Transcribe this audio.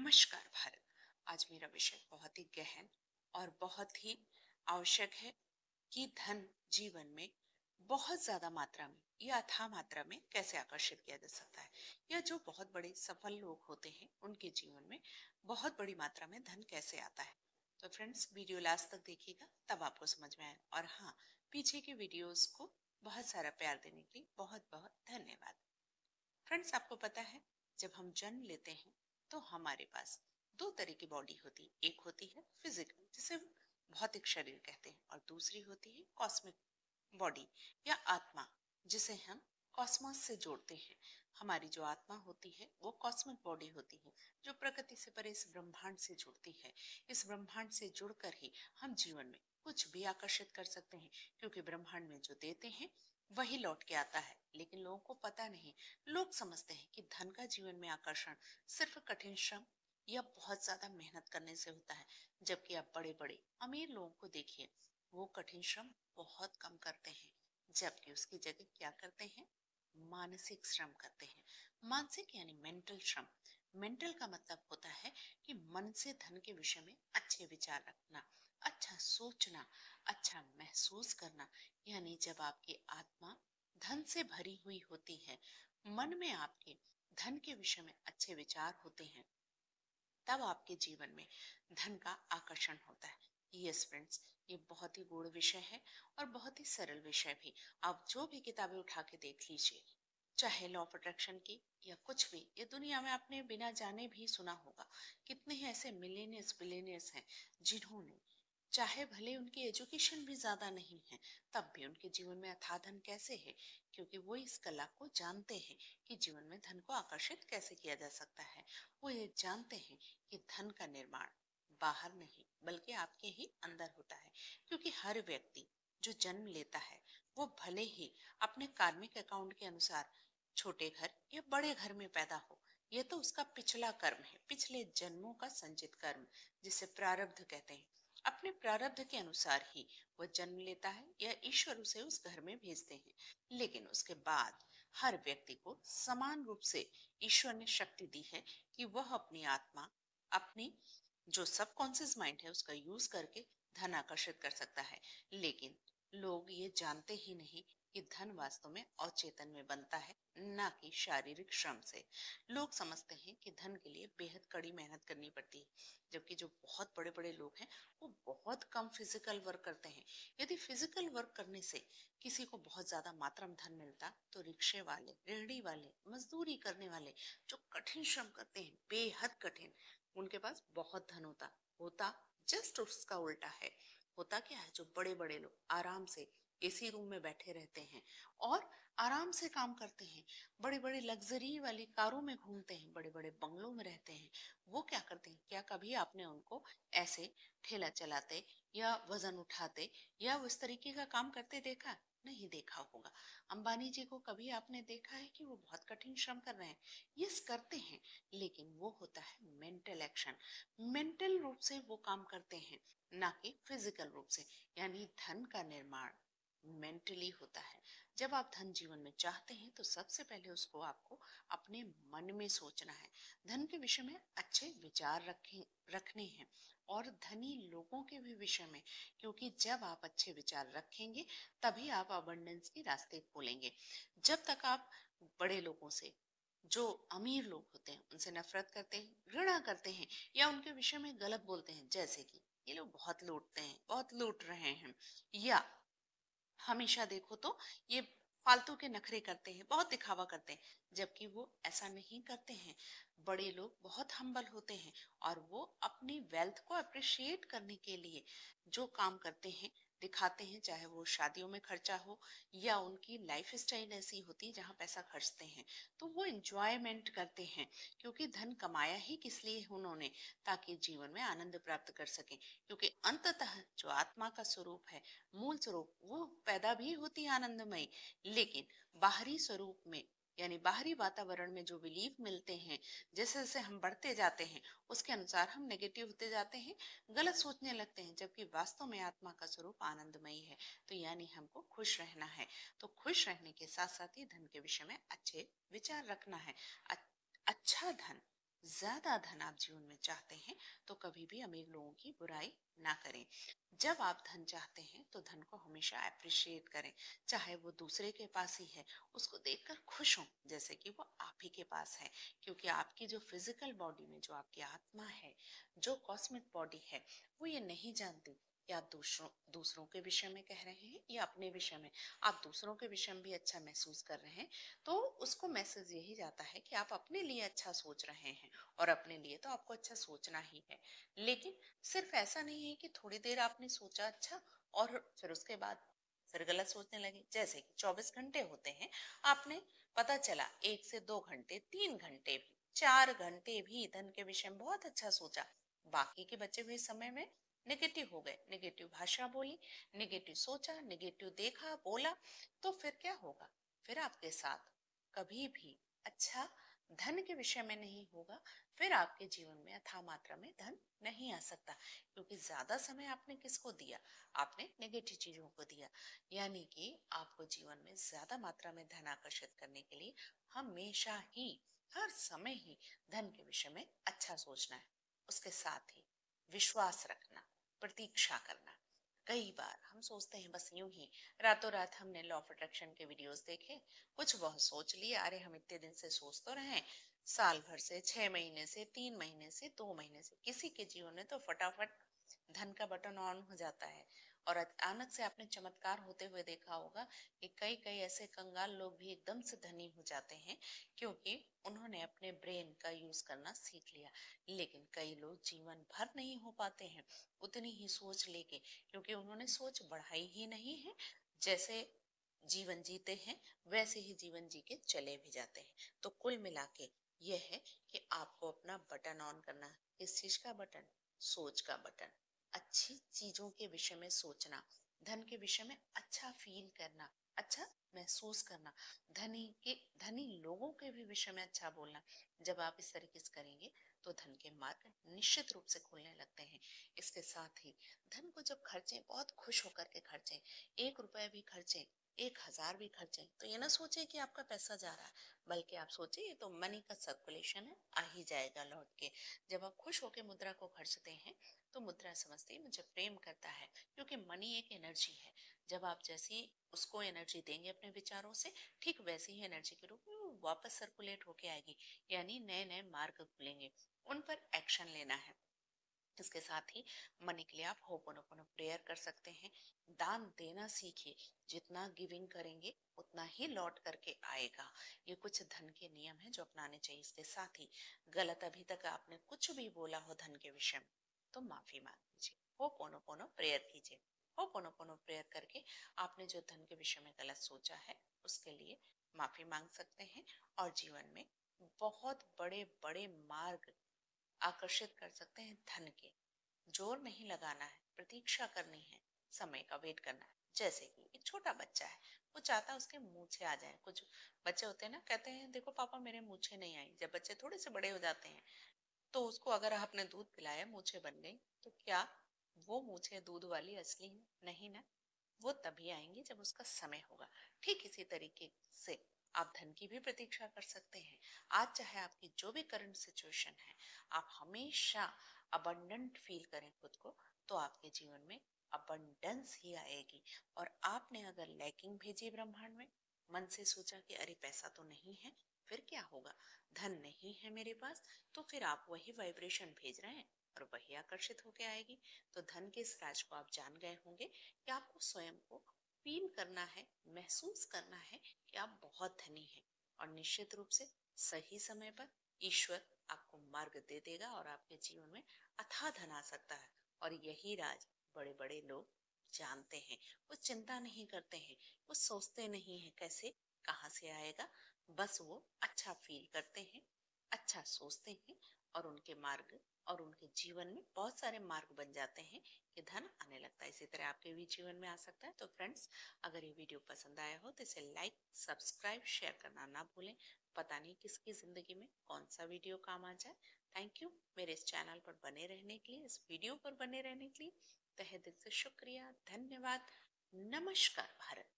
नमस्कार भारत। आज मेरा विषय बहुत ही गहन और बहुत ही आवश्यक है कि धन जीवन में बहुत ज्यादा मात्रा में या अथाह मात्रा में कैसे आकर्षित किया जा सकता है, या जो बहुत बड़े सफल लोग होते हैं उनके जीवन में बहुत बड़ी मात्रा में धन कैसे आता है। तो फ्रेंड्स, वीडियो लास्ट तक देखिएगा, तब आपको समझ में आएगा। और हाँ, पीछे के वीडियोज को बहुत सारा प्यार देने के लिए बहुत बहुत धन्यवाद। फ्रेंड्स, आपको पता है जब हम जन्म लेते हैं तो हमारे पास दो तरह की बॉडी होती है। एक होती है फिजिकल, जिसे भौतिक शरीर कहते हैं, और दूसरी होती है कॉस्मिक बॉडी या आत्मा, जिसे हम कॉस्मोस से जोड़ते हैं। हमारी जो आत्मा होती है वो कॉस्मिक बॉडी होती है, जो प्रकृति से परे इस ब्रह्मांड से जुड़ती है। इस ब्रह्मांड से जुड़कर ही हम जीवन में कुछ भी आकर्षित कर सकते हैं, क्योंकि ब्रह्मांड में जो देते हैं वही लौट के आता है। लेकिन लोगों को पता नहीं, लोग समझते हैं कि धन का जीवन में आकर्षण सिर्फ कठिन श्रम या बहुत ज्यादा मेहनत करने से होता है, जबकि आप बड़े बड़े अमीर लोगों को देखिए, वो कठिन श्रम बहुत कम करते हैं, जबकि उसकी जगह क्या करते हैं, मानसिक श्रम करते हैं। मानसिक यानी मेंटल श्रम। मेंटल का मतलब होता है कि मन से धन के विषय में अच्छे विचार रखना, अच्छा सोचना, अच्छा महसूस करना। यानी जब आपकी आत्मा धन से भरी हुई होती है, मन में आपके धन के विषय में अच्छे विचार होते हैं, तब आपके जीवन में धन का आकर्षण होता है। यस फ्रेंड्स, ये बहुत ही गूढ़ विषय है और बहुत ही सरल विषय भी। आप जो भी किताबें उठा के देख लीजिए, चाहे लॉ ऑफ अट्रैक्शन की या कुछ भी, ये दुनिया में आपने बिना जाने भी सुना होगा। कितने ही ऐसे मिलियनियर्स बिलियनियर्स हैं जिन्होंने, चाहे भले उनकी एजुकेशन भी ज्यादा नहीं है, तब भी उनके जीवन में अथाह धन कैसे है, क्योंकि वो इस कला को जानते हैं कि जीवन में धन को आकर्षित कैसे किया जा सकता है। वो ये जानते हैं कि धन का निर्माण बाहर नहीं बल्कि आपके ही अंदर होता है, क्योंकि हर व्यक्ति जो जन्म लेता है वो भले ही अपने कार्मिक अकाउंट के अनुसार छोटे घर या बड़े घर में पैदा हो, ये तो उसका पिछला कर्म है, पिछले जन्मों का संचित कर्म, जिसे प्रारब्ध कहते हैं। अपने प्रारब्ध के अनुसार ही वह जन्म लेता है या ईश्वर उसे उस घर में भेजते हैं। लेकिन उसके बाद हर व्यक्ति को समान रूप से ईश्वर ने शक्ति दी है कि वह अपनी आत्मा, अपनी जो सबकॉन्शियस माइंड है, उसका यूज करके धन आकर्षित कर सकता है। लेकिन लोग ये जानते ही नहीं कि धन वास्तव में अवचेतन में बनता है, ना कि शारीरिक श्रम से। लोग समझते हैं कि धन के लिए बेहद कड़ी मेहनत करनी पड़ती है, जबकि जो बहुत बड़े बड़े लोग हैं वो बहुत कम फिजिकल वर्क करते हैं। यदि फिजिकल वर्क करने से किसी को बहुत ज्यादा मात्रा में धन मिलता, तो रिक्शे वाले, रेहड़ी वाले, मजदूरी करने वाले, जो कठिन श्रम करते हैं, बेहद कठिन, उनके पास बहुत धन होता। जस्ट उसका उल्टा है। होता क्या है, जो बड़े बड़े लोग आराम से एसी रूम में बैठे रहते हैं और आराम से काम करते हैं, बड़े बड़े लग्जरी वाली कारों में घूमते हैं, बड़े बड़े बंगलों में रहते हैं, वो क्या करते हैं? क्या कभी आपने उनको ऐसे ठेला चलाते या वजन उठाते या उस तरीके का काम करते देखा? नहीं देखा होगा। अंबानी जी को कभी आपने देखा है कि वो बहुत कठिन श्रम कर रहे हैं? यस, करते हैं, लेकिन वो होता है मेंटल एक्शन। मेंटल रूप से वो काम करते हैं, ना कि फिजिकल रूप से। यानी धन का निर्माण मेंटली होता है। जब आप धन जीवन में चाहते हैं तो सबसे पहले उसको आपको अपने मन में सोचना है। धन के विषय में अच्छे विचार रखने हैं, और धनी लोगों के भी विषय में, क्योंकि जब आप अच्छे विचार रखेंगे तभी आप अबंडेंस के रास्ते खोलेंगे। जब तक आप बड़े लोगों से, जो अमीर लोग होते हैं, उनसे नफरत करते हैं, घृणा करते हैं, या उनके विषय में गलत बोलते हैं, जैसे कि ये लोग बहुत लूटते हैं, बहुत लूट रहे हैं, या हमेशा देखो तो ये फालतू के नखरे करते हैं, बहुत दिखावा करते हैं, जबकि वो ऐसा नहीं करते हैं। बड़े लोग बहुत हम्बल होते हैं, और वो अपनी वेल्थ को अप्रिशिएट करने के लिए जो काम करते हैं, दिखाते हैं, चाहे वो शादियों में खर्चा हो या उनकी लाइफ स्टाइल ऐसी होती है जहाँ पैसा खर्चते हैं, तो वो एंजॉयमेंट करते हैं, क्योंकि धन कमाया ही किस लिए उन्होंने, ताकि जीवन में आनंद प्राप्त कर सकें। क्योंकि अंततः जो आत्मा का स्वरूप है, मूल स्वरूप, वो पैदा भी होती है आनंदमय, लेकिन बाहरी स्वरूप में, यानी बाहरी वातावरण में जो बिलीव मिलते हैं, जैसे जैसे हम बढ़ते जाते हैं उसके अनुसार हम नेगेटिव होते जाते हैं, गलत सोचने लगते हैं, जबकि वास्तव में आत्मा का स्वरूप आनंदमयी है। तो यानी हमको खुश रहना है, तो खुश रहने के साथ साथ ही धन के विषय में अच्छे विचार रखना है। अच्छा धन ज्यादा धन आप जीवन में चाहते हैं तो कभी भी अमीर लोगों की बुराई ना करें। जब आप धन चाहते हैं तो धन को हमेशा अप्रिशिएट करें, चाहे वो दूसरे के पास ही है उसको देखकर खुश हों जैसे कि वो आप ही के पास है, क्योंकि आपकी जो फिजिकल बॉडी में जो आपकी आत्मा है, जो कॉस्मिक बॉडी है, वो ये नहीं जानती कि आप दूसरों के विषय में कह रहे हैं या अपने विषय में। आप दूसरों के विषय में भी अच्छा महसूस कर रहे हैं तो उसको मैसेज यही जाता है कि आप अपने लिए अच्छा सोच रहे हैं, और अपने लिए तो आपको अच्छा सोचना ही है। लेकिन सिर्फ ऐसा नहीं है कि थोड़ी देर आपने सोचा अच्छा और फिर उसके बाद फिर गलत सोचने लगे। जैसे कि 24 घंटे होते हैं, आपने पता चला 1 से 2 घंटे, 3 घंटे भी, 4 घंटे भी धन के विषय में बहुत अच्छा सोचा, बाकी के बचे हुए समय में नेगेटिव हो गए, नेगेटिव भाषा बोली, नेगेटिव सोचा, नेगेटिव देखा बोला, तो फिर क्या होगा? फिर आपके साथ कभी भी अच्छा धन के विषय में नहीं होगा। फिर आपके जीवन में अथाह मात्रा में धन नहीं आ सकता, क्योंकि ज्यादा समय आपने किसको दिया? आपने नेगेटिव चीजों को दिया। यानी कि आपको जीवन में ज्यादा मात्रा में धन आकर्षित करने के लिए हमेशा ही, हर समय ही धन के विषय में अच्छा सोचना है। उसके साथ ही विश्वास रखना, प्रतीक्षा करना। कई बार हम सोचते हैं बस यूं ही रातों रात, हमने लॉ ऑफ अट्रैक्शन के वीडियोस देखे, कुछ बहुत सोच लिए, अरे हम इतने दिन से सोच तो रहे हैं, साल भर से, 6 महीने से, 3 महीने से, 2 महीने से, किसी के जीवन में तो फटाफट धन का बटन ऑन हो जाता है। और अचानक से आपने चमत्कार होते हुए देखा होगा कि कई ऐसे कंगाल लोग भी एकदम से धनी हो जाते हैं, क्योंकि उन्होंने अपने ब्रेन का यूज करना सीख लिया। लेकिन कई लोग जीवन भर नहीं हो पाते हैं उतनी ही सोच लेके, क्योंकि उन्होंने सोच बढ़ाई ही नहीं है। जैसे जीवन जीते हैं वैसे ही जीवन जी के चले भी जाते हैं। तो कुल मिला के यह है कि आपको अपना बटन ऑन करना। किस चीज का बटन? सोच का बटन। अच्छी चीजों के विषय में सोचना, धन के विषय में अच्छा फील करना, अच्छा महसूस करना, धनी लोगों के भी विषय में अच्छा बोलना। जब आप इस तरीके से करेंगे तो धन के मार्ग निश्चित रूप से खुलने लगते हैं। इसके साथ ही धन को जब खर्चें, बहुत खुश होकर के खर्चें, 1 रुपया भी खर्चें, 1000 भी खर्चें, तो ये ना सोचे कि आपका पैसा जा रहा है, बल्कि आप सोचे ये तो मनी का सर्कुलेशन है, आ ही जाएगा लौट के। जब आप खुश होकर मुद्रा को खर्चते हैं तो मुद्रा समझती है मुझे प्रेम करता है, क्योंकि मनी एक एनर्जी है। जब आप जैसी उसको एनर्जी देंगे अपने विचारों से, ठीक वैसी ही एनर्जी के रूप में वो वापस सर्कुलेट होके आएगी। यानी नए नए मार्ग खुलेंगे, उन पर एक्शन लेना है। इसके साथ ही मनी के लिए आप होपोनोपोनो प्रेयर कर सकते हैं। दान देना सीखिए, जितना गिविंग करेंगे उतना ही लौट करके आएगा। ये कुछ धन के नियम हैं जो अपनाने चाहिए। इसके साथ ही गलत अभी तक आपने कुछ भी बोला हो धन के विषय में तो माफी मांग लीजिए, होपोनोपोनो प्रेयर कीजिए। होपोनोपोनो प्रेयर करके आपने जो धन के विषय में गलत सोचा है उसके लिए माफी मांग सकते हैं, और जीवन में बहुत बड़े बड़े मार्ग आकर्षित कर सकते हैं धन के। जोर नहीं लगाना है, प्रतीक्षा करनी है, समय का वेट करना है। जैसे कि एक छोटा बच्चा है, वो चाहता है उसके मूछे आ जाए। कुछ बच्चे होते हैं ना, कहते हैं देखो पापा मेरे मूछे नहीं आई। जब बच्चे थोड़े से बड़े हो जाते हैं तो उसको अगर आपने दूध पिलाया, मूछे बन गई, तो क्या वो मूछे दूध वाली असली नहीं ना? वो तभी आएंगी जब उसका समय होगा। ठीक इसी तरीके से आप धन की भी प्रतीक्षा कर सकते हैं। आज चाहे आपकी जो भी करंट सिचुएशन है, आप हमेशा अबंडेंट फील करें खुद को, तो आपके जीवन में अबंडेंस ही आएगी। और आपने अगर लैकिंग भेजी ब्रह्मांड में, मन से सोचा कि अरे पैसा तो नहीं है, फिर क्या होगा? धन नहीं है मेरे पास, तो फिर आप वही वाइब्रेशन भेज रहे हैं और वही आकर्षित होके आएगी। तो धन के इस राज को आप जान गए होंगे कि आपको स्वयं को फील करना है, महसूस करना है कि आप बहुत धनी हैं, और निश्चित रूप से सही समय पर ईश्वर आपको मार्ग दे देगा और आपके जीवन में अथाह धन आ सकता है। और यही राज बड़े बड़े लोग जानते हैं। वो चिंता नहीं करते हैं, वो सोचते नहीं हैं कैसे कहाँ से आएगा, बस वो अच्छा फील करते हैं, अच्छा सोचते हैं, और उनके मार्ग और उनके जीवन में बहुत सारे मार्ग बन जाते हैं कि धन आने लगता है। इसी तरह आपके भी जीवन में आ सकता है। तो फ्रेंड्स, अगर ये वीडियो पसंद आया हो तो इसे लाइक, सब्सक्राइब, शेयर करना ना भूलें। पता नहीं किसकी जिंदगी में कौन सा वीडियो काम आ जाए। थैंक यू मेरे इस चैनल पर बने रहने के लिए, इस वीडियो पर बने रहने के लिए तहे दिल से शुक्रिया, धन्यवाद। नमस्कार भारत।